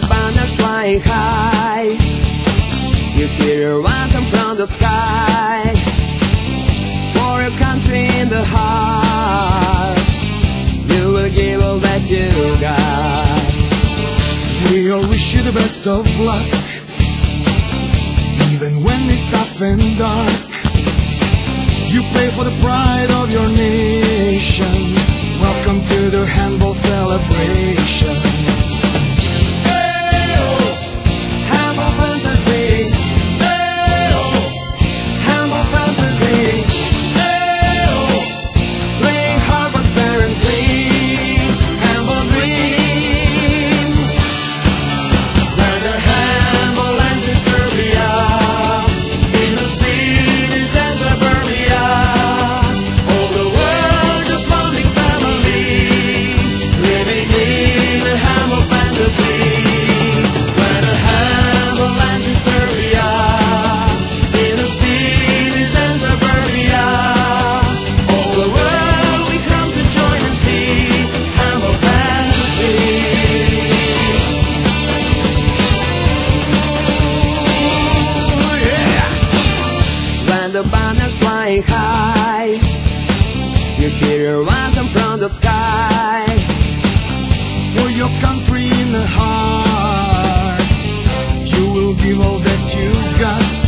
the banners flying high. You hear a anthem from the sky for your country in the heart. You will give all that you got. We all wish you the best of luck, even when it's tough and dark. You play for the pride of your nation. Welcome to the handball celebration. Hey-oh, handball fantasy. Hey-oh, handball fantasy. Hey-oh, playing hard but fair and clean. Handball dream. Where the handball lands in Serbia, in the cities and suburbia. The banners flying high, you hear a anthem from the sky for your country in the heart. You will give all that you got.